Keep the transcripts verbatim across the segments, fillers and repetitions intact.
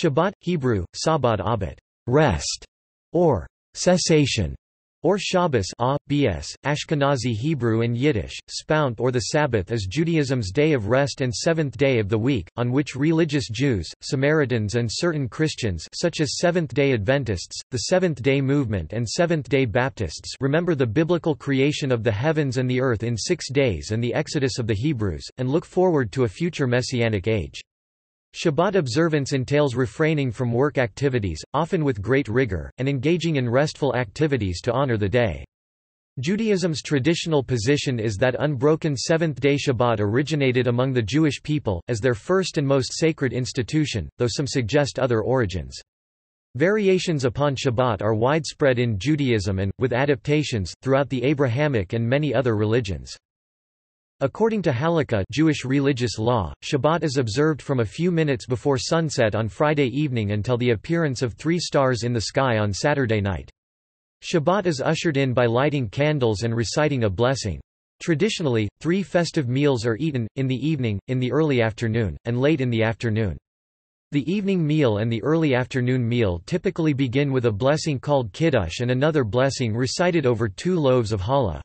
Shabbat, Hebrew, Sabbat Abed, rest, or cessation, or Shabbos (A B S), Ashkenazi Hebrew and Yiddish, Spount or the Sabbath is Judaism's day of rest and seventh day of the week, on which religious Jews, Samaritans and certain Christians such as Seventh-day Adventists, the Seventh-day Movement and Seventh-day Baptists remember the biblical creation of the heavens and the earth in six days and the exodus of the Hebrews, and look forward to a future Messianic age. Shabbat observance entails refraining from work activities, often with great rigor, and engaging in restful activities to honor the day. Judaism's traditional position is that unbroken seventh-day Shabbat originated among the Jewish people, as their first and most sacred institution, though some suggest other origins. Variations upon Shabbat are widespread in Judaism and, with adaptations, throughout the Abrahamic and many other religions. According to Halakha Jewish religious law, Shabbat is observed from a few minutes before sunset on Friday evening until the appearance of three stars in the sky on Saturday night. Shabbat is ushered in by lighting candles and reciting a blessing. Traditionally, three festive meals are eaten, in the evening, in the early afternoon, and late in the afternoon. The evening meal and the early afternoon meal typically begin with a blessing called Kiddush and another blessing recited over two loaves of challah.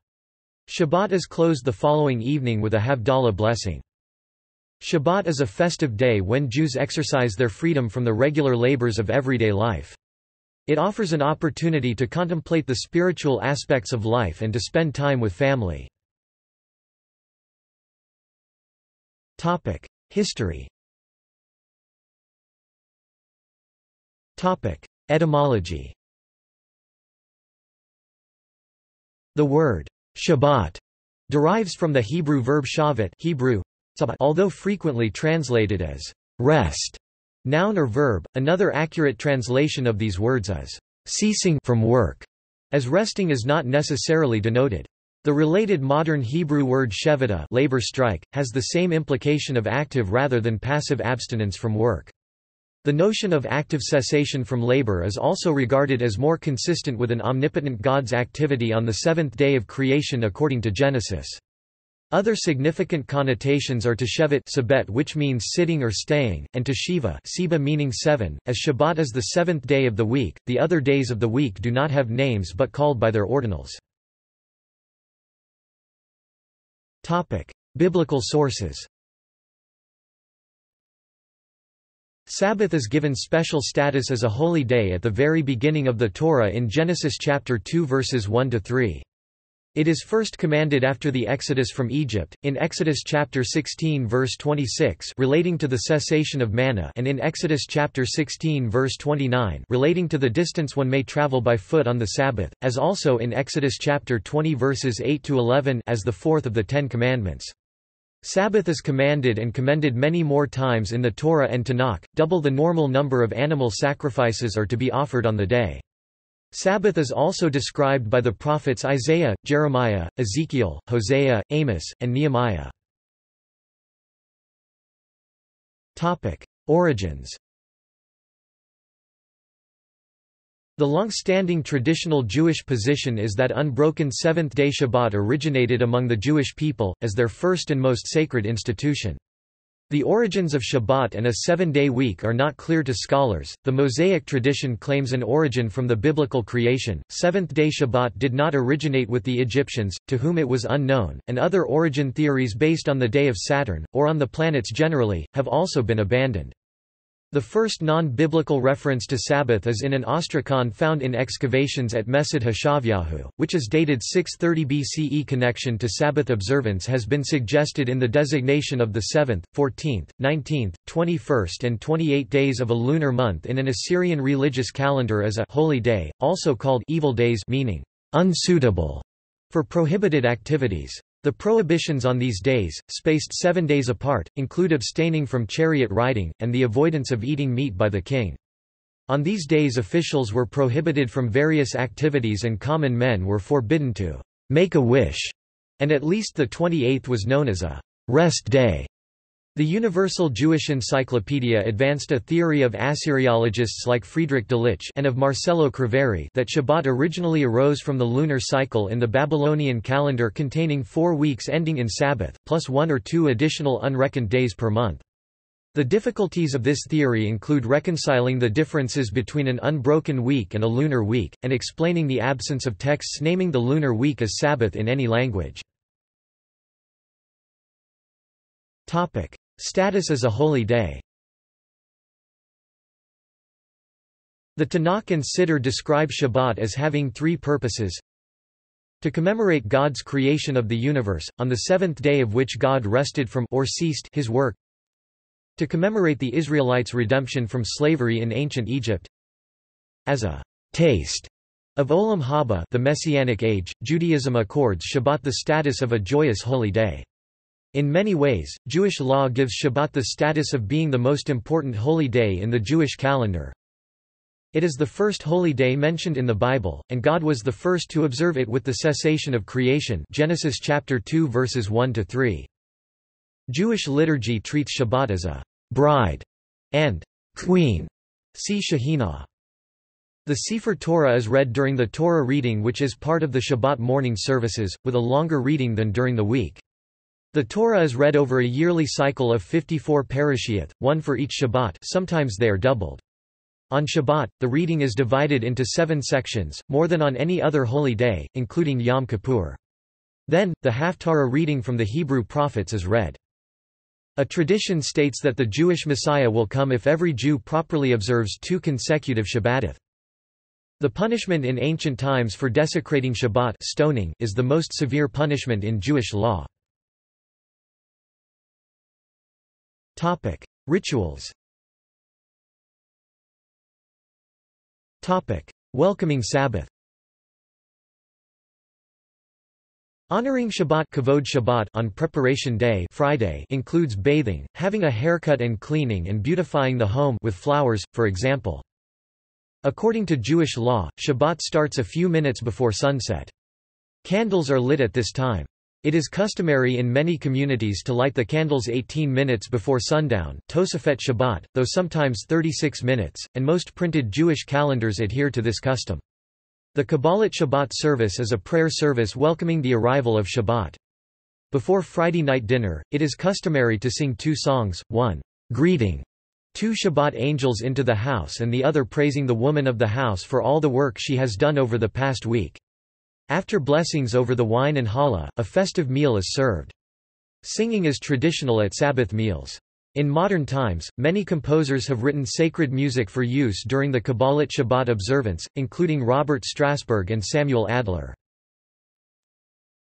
Shabbat is closed the following evening with a Havdalah blessing. Shabbat is a festive day when Jews exercise their freedom from the regular labors of everyday life. It offers an opportunity to contemplate the spiritual aspects of life and to spend time with family. History. Etymology. The word Shabbat derives from the Hebrew verb shavat, Hebrew, although frequently translated as rest, noun or verb. Another accurate translation of these words is ceasing from work, as resting is not necessarily denoted. The related modern Hebrew word shevita, labor strike, has the same implication of active rather than passive abstinence from work. The notion of active cessation from labor is also regarded as more consistent with an omnipotent God's activity on the seventh day of creation according to Genesis. Other significant connotations are to shevet, which means sitting or staying, and to Shiva, Siba, meaning seven. As Shabbat is the seventh day of the week, the other days of the week do not have names but called by their ordinals. Biblical sources. Sabbath is given special status as a holy day at the very beginning of the Torah in Genesis chapter two verses one to three. It is first commanded after the Exodus from Egypt, in Exodus chapter sixteen verse twenty-six relating to the cessation of manna, and in Exodus chapter sixteen verse twenty-nine relating to the distance one may travel by foot on the Sabbath, as also in Exodus chapter twenty verses eight to eleven as the fourth of the Ten Commandments. Sabbath is commanded and commended many more times in the Torah and Tanakh. Double the normal number of animal sacrifices are to be offered on the day. Sabbath is also described by the prophets Isaiah, Jeremiah, Ezekiel, Hosea, Amos, and Nehemiah. Topic: Origins. The long-standing traditional Jewish position is that unbroken seventh-day Shabbat originated among the Jewish people, as their first and most sacred institution. The origins of Shabbat and a seven-day week are not clear to scholars. The Mosaic tradition claims an origin from the biblical creation. Seventh-day Shabbat did not originate with the Egyptians, to whom it was unknown, and other origin theories based on the day of Saturn, or on the planets generally, have also been abandoned. The first non-biblical reference to Sabbath is in an ostrakon found in excavations at Mesed Hashavyahu, which is dated six thirty B C E. Connection to Sabbath observance has been suggested in the designation of the seventh, fourteenth, nineteenth, twenty-first and twenty-eighth days of a lunar month in an Assyrian religious calendar as a holy day, also called evil days, meaning unsuitable for prohibited activities. The prohibitions on these days, spaced seven days apart, include abstaining from chariot riding, and the avoidance of eating meat by the king. On these days officials were prohibited from various activities and common men were forbidden to make a wish, and at least the twenty-eighth was known as a rest day. The Universal Jewish Encyclopedia advanced a theory of Assyriologists like Friedrich Delitzsch and of Marcello Criveri that Shabbat originally arose from the lunar cycle in the Babylonian calendar containing four weeks ending in Sabbath, plus one or two additional unreckoned days per month. The difficulties of this theory include reconciling the differences between an unbroken week and a lunar week, and explaining the absence of texts naming the lunar week as Sabbath in any language. Topic: Status as a holy day. The Tanakh and Siddur describe Shabbat as having three purposes: to commemorate God's creation of the universe, on the seventh day of which God rested from or ceased his work; to commemorate the Israelites' redemption from slavery in ancient Egypt; as a taste of Olam Haba, the Messianic Age, Judaism accords Shabbat the status of a joyous holy day. In many ways, Jewish law gives Shabbat the status of being the most important holy day in the Jewish calendar. It is the first holy day mentioned in the Bible, and God was the first to observe it with the cessation of creation, Genesis chapter two verses one to three. Jewish liturgy treats Shabbat as a bride and queen. See Shehina. The Sefer Torah is read during the Torah reading, which is part of the Shabbat morning services, with a longer reading than during the week. The Torah is read over a yearly cycle of fifty-four parashiyot, one for each Shabbat, sometimes they are doubled. On Shabbat, the reading is divided into seven sections, more than on any other holy day, including Yom Kippur. Then, the Haftarah reading from the Hebrew prophets is read. A tradition states that the Jewish Messiah will come if every Jew properly observes two consecutive Shabbatot. The punishment in ancient times for desecrating Shabbat, stoning, is the most severe punishment in Jewish law. Topic: Rituals. Topic: Welcoming Sabbath. Honoring Shabbat, Kavod Shabbat, on preparation day, Friday, includes bathing, having a haircut and cleaning, and beautifying the home with flowers, for example. According to Jewish law, Shabbat starts a few minutes before sunset. Candles are lit at this time. It is customary in many communities to light the candles eighteen minutes before sundown, Tosafet Shabbat, though sometimes thirty-six minutes, and most printed Jewish calendars adhere to this custom. The Kabbalat Shabbat service is a prayer service welcoming the arrival of Shabbat. Before Friday night dinner, it is customary to sing two songs, one, greeting two Shabbat angels into the house, and the other praising the woman of the house for all the work she has done over the past week. After blessings over the wine and challah, a festive meal is served. Singing is traditional at Sabbath meals. In modern times, many composers have written sacred music for use during the Kabbalat Shabbat observance, including Robert Strasberg and Samuel Adler.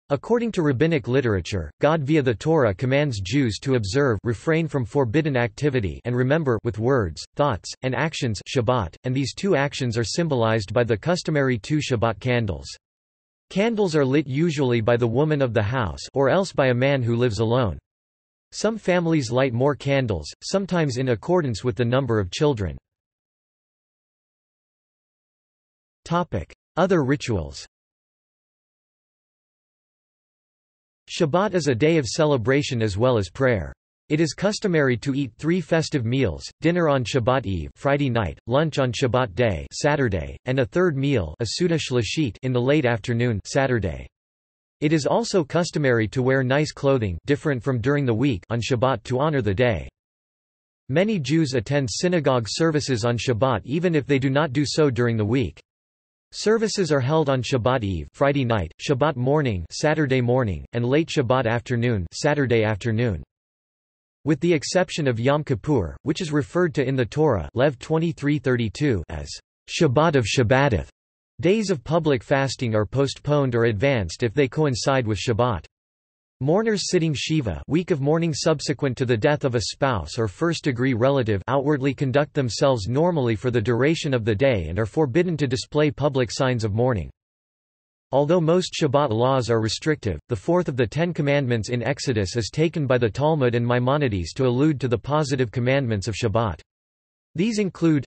According to rabbinic literature, God via the Torah commands Jews to observe, refrain from forbidden activity, and remember with words, thoughts, and actions Shabbat, and these two actions are symbolized by the customary two Shabbat candles. Candles are lit usually by the woman of the house or else by a man who lives alone. Some families light more candles, sometimes in accordance with the number of children. Topic: Other rituals. Shabbat is a day of celebration as well as prayer. It is customary to eat three festive meals: dinner on Shabbat Eve, Friday night; lunch on Shabbat day, Saturday; and a third meal, a Seudah Shlishit, in the late afternoon, Saturday. It is also customary to wear nice clothing different from during the week on Shabbat to honor the day. Many Jews attend synagogue services on Shabbat even if they do not do so during the week. Services are held on Shabbat Eve, Friday night, Shabbat morning, Saturday morning, and late Shabbat afternoon, Saturday afternoon. With the exception of Yom Kippur, which is referred to in the Torah Lev twenty-three thirty-two as Shabbat of Shabbatith. Days of public fasting are postponed or advanced if they coincide with Shabbat. Mourners sitting Shiva, week of mourning subsequent to the death of a spouse or first-degree relative, outwardly conduct themselves normally for the duration of the day and are forbidden to display public signs of mourning. Although most Shabbat laws are restrictive, the fourth of the Ten Commandments in Exodus is taken by the Talmud and Maimonides to allude to the positive commandments of Shabbat. These include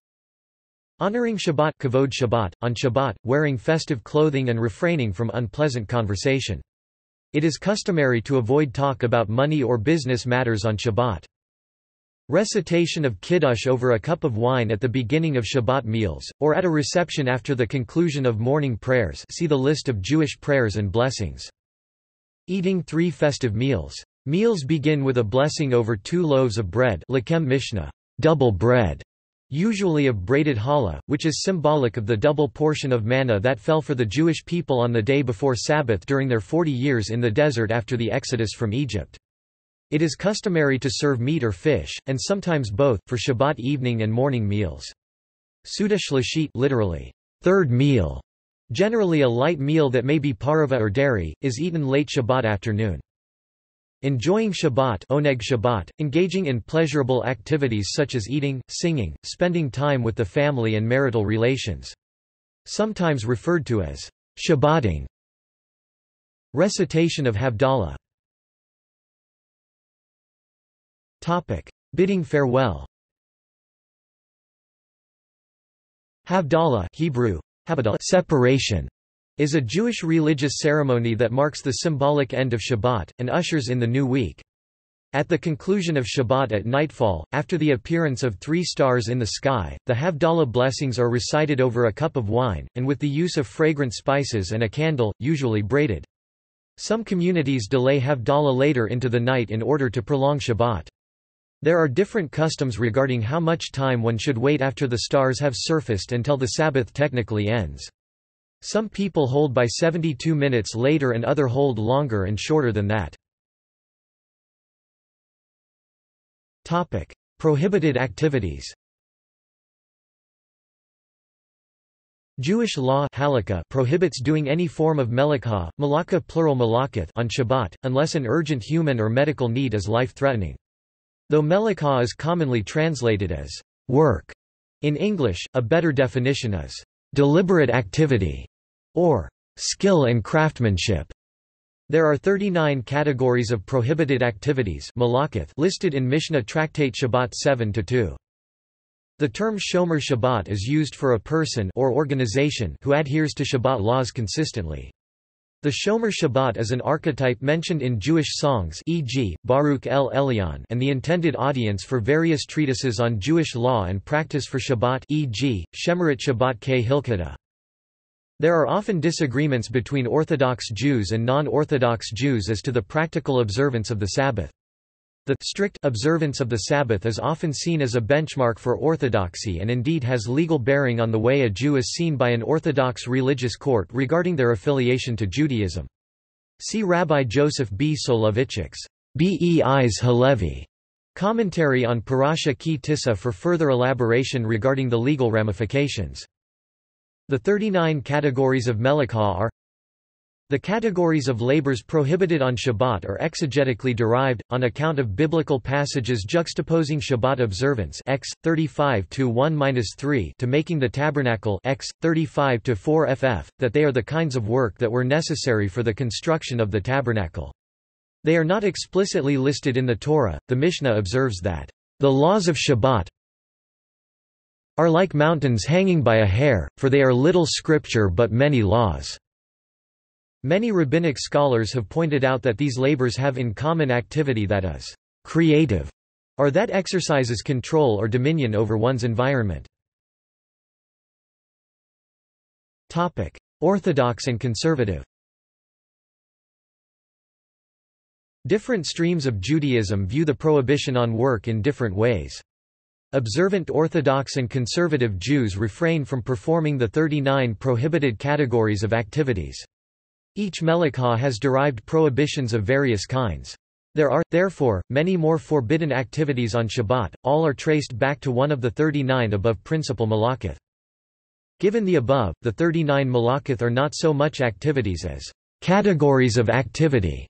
honoring Shabbat, Kavod Shabbat, on Shabbat, wearing festive clothing and refraining from unpleasant conversation. It is customary to avoid talk about money or business matters on Shabbat. Recitation of Kiddush over a cup of wine at the beginning of Shabbat meals, or at a reception after the conclusion of morning prayers. See the list of Jewish prayers and blessings. Eating three festive meals. Meals begin with a blessing over two loaves of bread, Lechem Mishneh, double bread, usually of braided challah, which is symbolic of the double portion of manna that fell for the Jewish people on the day before Sabbath during their forty years in the desert after the exodus from Egypt. It is customary to serve meat or fish, and sometimes both, for Shabbat evening and morning meals. Seudah Shlishit, literally, third meal, generally a light meal that may be parva or dairy, is eaten late Shabbat afternoon. Enjoying Shabbat, Oneg Shabbat, engaging in pleasurable activities such as eating, singing, spending time with the family and marital relations. Sometimes referred to as Shabbating. Recitation of Havdalah. Bidding farewell. Havdalah, Hebrew, Havdalah, separation, is a Jewish religious ceremony that marks the symbolic end of Shabbat, and ushers in the new week. At the conclusion of Shabbat at nightfall, after the appearance of three stars in the sky, the Havdalah blessings are recited over a cup of wine, and with the use of fragrant spices and a candle, usually braided. Some communities delay Havdalah later into the night in order to prolong Shabbat. There are different customs regarding how much time one should wait after the stars have surfaced until the Sabbath technically ends. Some people hold by seventy-two minutes later and other hold longer and shorter than that. Topic: Prohibited activities. Jewish law Halakha prohibits doing any form of melakha, melakha plural melakath, on Shabbat unless an urgent human or medical need is life-threatening. Though melakha is commonly translated as work in English, a better definition is deliberate activity or skill and craftsmanship. There are thirty-nine categories of prohibited activities melakha listed in Mishnah Tractate Shabbat seven to two. The term Shomer Shabbat is used for a person or organization who adheres to Shabbat laws consistently. The Shomer Shabbat is an archetype mentioned in Jewish songs, for example, Baruch El Elyon, and the intended audience for various treatises on Jewish law and practice for Shabbat, for example, Shemeret Shabbat K Hilkata. There are often disagreements between Orthodox Jews and non-Orthodox Jews as to the practical observance of the Sabbath. The strict observance of the Sabbath is often seen as a benchmark for orthodoxy and indeed has legal bearing on the way a Jew is seen by an Orthodox religious court regarding their affiliation to Judaism. See Rabbi Joseph B. Soloveitchik's Beis Halevi commentary on Parasha Ki Tissa for further elaboration regarding the legal ramifications. The thirty-nine categories of melakha are: the categories of labors prohibited on Shabbat are exegetically derived, on account of biblical passages juxtaposing Shabbat observance Exodus thirty-five one to three to making the tabernacle Exodus thirty-five four ff, that they are the kinds of work that were necessary for the construction of the tabernacle. They are not explicitly listed in the Torah. The Mishnah observes that, "...the laws of Shabbat are like mountains hanging by a hair, for they are little scripture but many laws." Many rabbinic scholars have pointed out that these labors have in common activity that is creative, or that exercises control or dominion over one's environment. Topic: Orthodox and conservative. Different streams of Judaism view the prohibition on work in different ways. Observant Orthodox and conservative Jews refrain from performing the thirty-nine prohibited categories of activities. Each melakha has derived prohibitions of various kinds. There are, therefore, many more forbidden activities on Shabbat, all are traced back to one of the thirty-nine above principal melakha. Given the above, the thirty-nine melakha are not so much activities as categories of activity.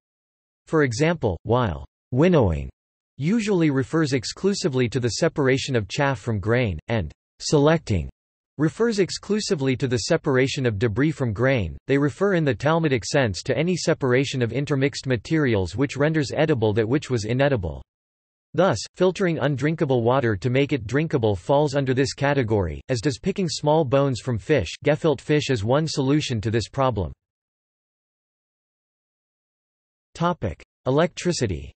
For example, while winnowing usually refers exclusively to the separation of chaff from grain, and selecting refers exclusively to the separation of debris from grain, they refer in the Talmudic sense to any separation of intermixed materials which renders edible that which was inedible. Thus, filtering undrinkable water to make it drinkable falls under this category, as does picking small bones from fish. Gefilte fish is one solution to this problem. Topic: Electricity.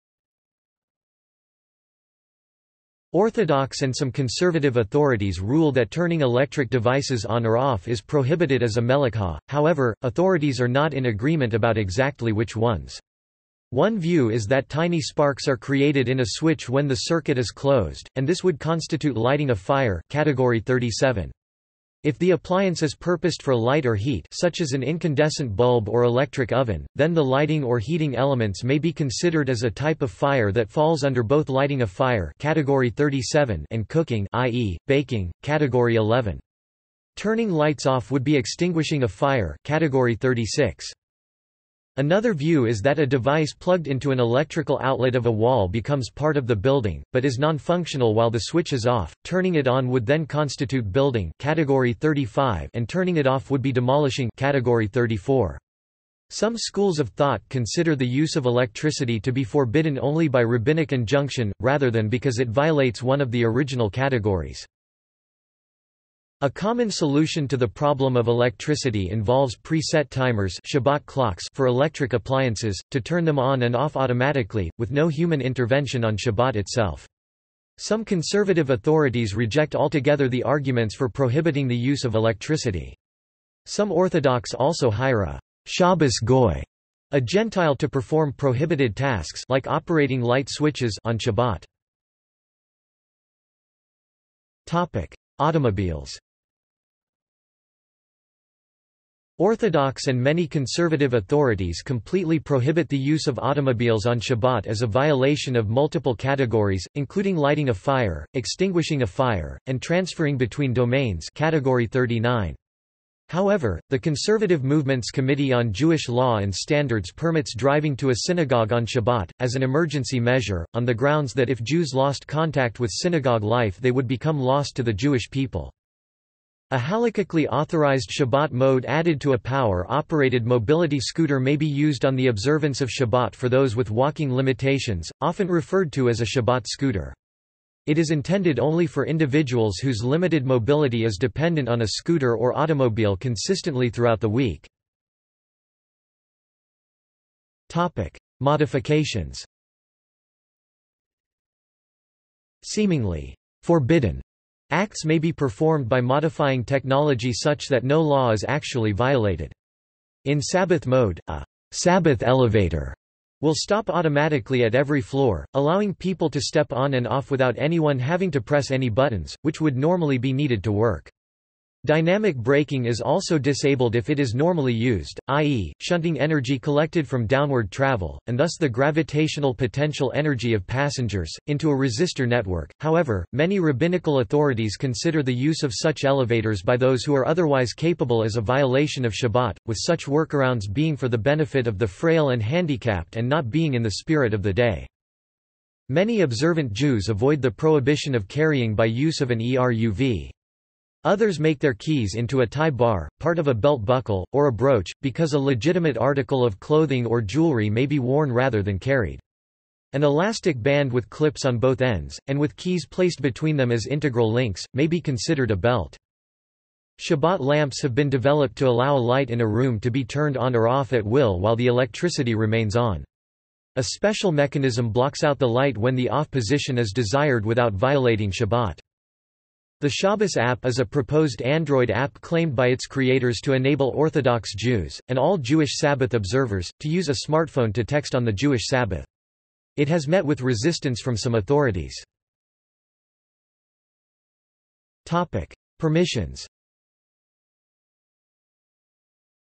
Orthodox and some conservative authorities rule that turning electric devices on or off is prohibited as a melakha, however, authorities are not in agreement about exactly which ones. One view is that tiny sparks are created in a switch when the circuit is closed, and this would constitute lighting a fire, category thirty-seven. If the appliance is purposed for light or heat, such as an incandescent bulb or electric oven, then the lighting or heating elements may be considered as a type of fire that falls under both lighting a fire, category thirty-seven, and cooking, that is, baking, category eleven. Turning lights off would be extinguishing a fire, category thirty-six. Another view is that a device plugged into an electrical outlet of a wall becomes part of the building, but is non-functional while the switch is off. Turning it on would then constitute building, category thirty-five, and turning it off would be demolishing, category thirty-four. Some schools of thought consider the use of electricity to be forbidden only by rabbinic injunction, rather than because it violates one of the original categories. A common solution to the problem of electricity involves preset timers, Shabbat clocks, for electric appliances, to turn them on and off automatically, with no human intervention on Shabbat itself. Some conservative authorities reject altogether the arguments for prohibiting the use of electricity. Some Orthodox also hire a Shabbos goy, a Gentile, to perform prohibited tasks like operating light switches on Shabbat. Topic: Automobiles. Orthodox and many conservative authorities completely prohibit the use of automobiles on Shabbat as a violation of multiple categories, including lighting a fire, extinguishing a fire, and transferring between domains, category thirty-nine. However, the Conservative Movement's Committee on Jewish Law and Standards permits driving to a synagogue on Shabbat, as an emergency measure, on the grounds that if Jews lost contact with synagogue life they would become lost to the Jewish people. A halakhically authorized Shabbat mode added to a power-operated mobility scooter may be used on the observance of Shabbat for those with walking limitations, often referred to as a Shabbat scooter. It is intended only for individuals whose limited mobility is dependent on a scooter or automobile consistently throughout the week. Topic: Modifications. Seemingly forbidden acts may be performed by modifying technology such that no law is actually violated. In Sabbath mode, a Sabbath elevator will stop automatically at every floor, allowing people to step on and off without anyone having to press any buttons, which would normally be needed to work. Dynamic braking is also disabled if it is normally used, that is, shunting energy collected from downward travel, and thus the gravitational potential energy of passengers, into a resistor network. However, many rabbinical authorities consider the use of such elevators by those who are otherwise capable as a violation of Shabbat, with such workarounds being for the benefit of the frail and handicapped and not being in the spirit of the day. Many observant Jews avoid the prohibition of carrying by use of an E R U V. Others make their keys into a tie bar, part of a belt buckle, or a brooch, because a legitimate article of clothing or jewelry may be worn rather than carried. An elastic band with clips on both ends, and with keys placed between them as integral links, may be considered a belt. Shabbat lamps have been developed to allow a light in a room to be turned on or off at will while the electricity remains on. A special mechanism blocks out the light when the off position is desired without violating Shabbat. The Shabbos app is a proposed Android app claimed by its creators to enable Orthodox Jews, and all Jewish Sabbath observers, to use a smartphone to text on the Jewish Sabbath. It has met with resistance from some authorities. Topic: Permissions.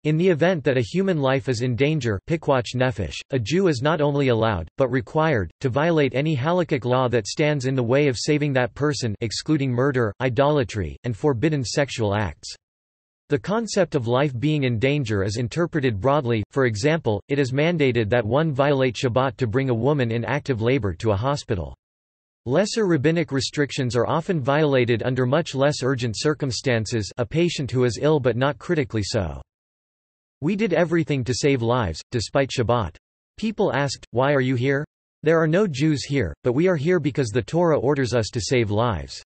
In the event that a human life is in danger, pikwach nefesh, a Jew is not only allowed, but required, to violate any halakhic law that stands in the way of saving that person, excluding murder, idolatry, and forbidden sexual acts. The concept of life being in danger is interpreted broadly. For example, it is mandated that one violate Shabbat to bring a woman in active labor to a hospital. Lesser rabbinic restrictions are often violated under much less urgent circumstances, a patient who is ill but not critically so. We did everything to save lives, despite Shabbat. People asked, why are you here? There are no Jews here, but we are here because the Torah orders us to save lives.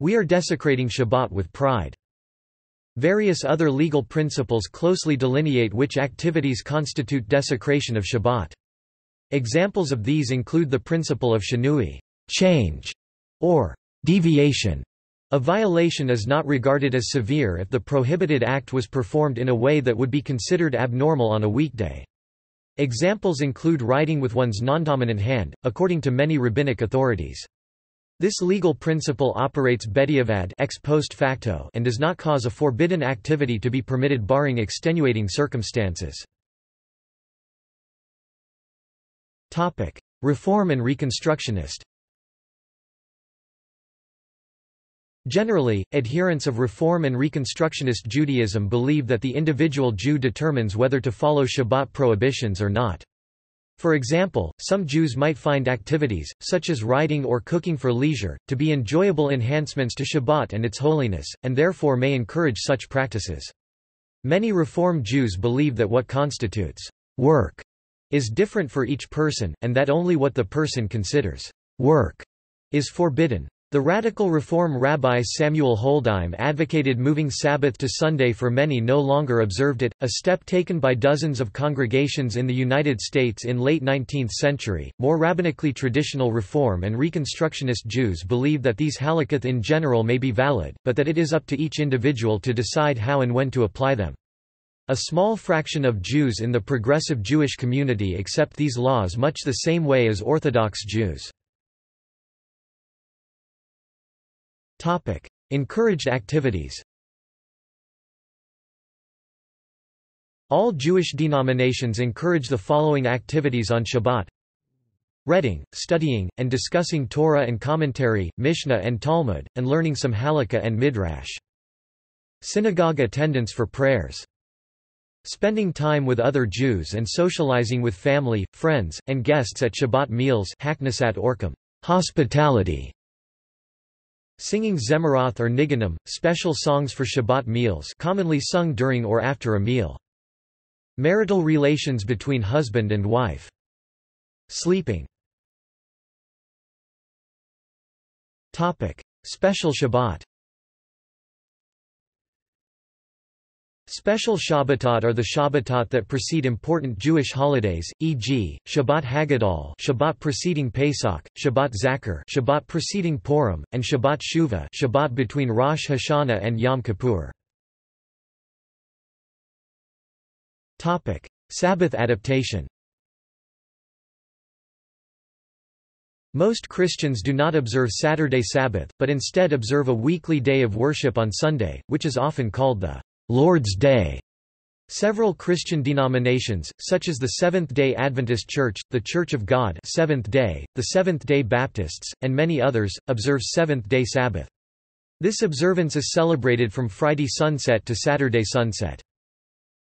We are desecrating Shabbat with pride. Various other legal principles closely delineate which activities constitute desecration of Shabbat. Examples of these include the principle of shinui, change, or deviation. A violation is not regarded as severe if the prohibited act was performed in a way that would be considered abnormal on a weekday. Examples include writing with one's nondominant hand, according to many rabbinic authorities. This legal principle operates bediavad ex post facto and does not cause a forbidden activity to be permitted barring extenuating circumstances. Topic: Reform and Reconstructionist. Generally, adherents of Reform and Reconstructionist Judaism believe that the individual Jew determines whether to follow Shabbat prohibitions or not. For example, some Jews might find activities, such as writing or cooking for leisure, to be enjoyable enhancements to Shabbat and its holiness, and therefore may encourage such practices. Many Reform Jews believe that what constitutes work is different for each person, and that only what the person considers work is forbidden. The radical Reform Rabbi Samuel Holdheim advocated moving Sabbath to Sunday for many no longer observed it, a step taken by dozens of congregations in the United States in late nineteenth century. More rabbinically traditional Reform and Reconstructionist Jews believe that these halakot in general may be valid, but that it is up to each individual to decide how and when to apply them. A small fraction of Jews in the progressive Jewish community accept these laws much the same way as Orthodox Jews. Topic: Encouraged activities. All Jewish denominations encourage the following activities on Shabbat: reading, studying, and discussing Torah and commentary, Mishnah and Talmud, and learning some Halakha and Midrash. Synagogue attendance for prayers. Spending time with other Jews and socializing with family, friends, and guests at Shabbat meals, Haknasat Orchim, hospitality. Singing Zemaroth or Nigunim, special songs for Shabbat meals commonly sung during or after a meal. Marital relations between husband and wife. Sleeping. Topic: Special Shabbat. Special Shabbatot are the Shabbatot that precede important Jewish holidays, for example, Shabbat Haggadol, Shabbat preceding Pesach, Shabbat Zakar, Shabbat preceding Purim, and Shabbat Shuvah, Shabbat between Rosh Hashanah and Yom Kippur. Topic: Sabbath adaptation. Most Christians do not observe Saturday Sabbath, but instead observe a weekly day of worship on Sunday, which is often called the Lord's Day. Several Christian denominations, such as the Seventh-day Adventist Church, the Church of God Seventh Day, the Seventh-day Baptists, and many others, observe Seventh-day Sabbath. This observance is celebrated from Friday sunset to Saturday sunset.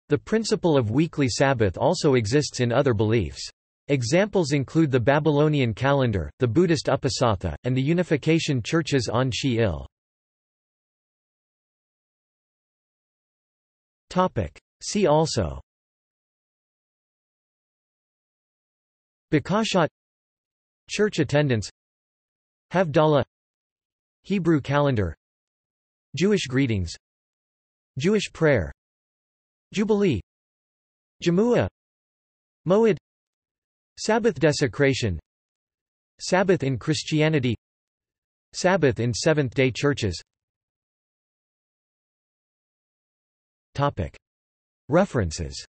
The principle of weekly Sabbath also exists in other beliefs. Examples include the Babylonian calendar, the Buddhist Upasatha, and the Unification Churches on Sheol. See also: Bakashat, church attendance, Havdalah, Hebrew calendar, Jewish greetings, Jewish prayer, Jubilee, Jamuah, Moed, Sabbath desecration, Sabbath in Christianity, Sabbath in Seventh-day churches. References.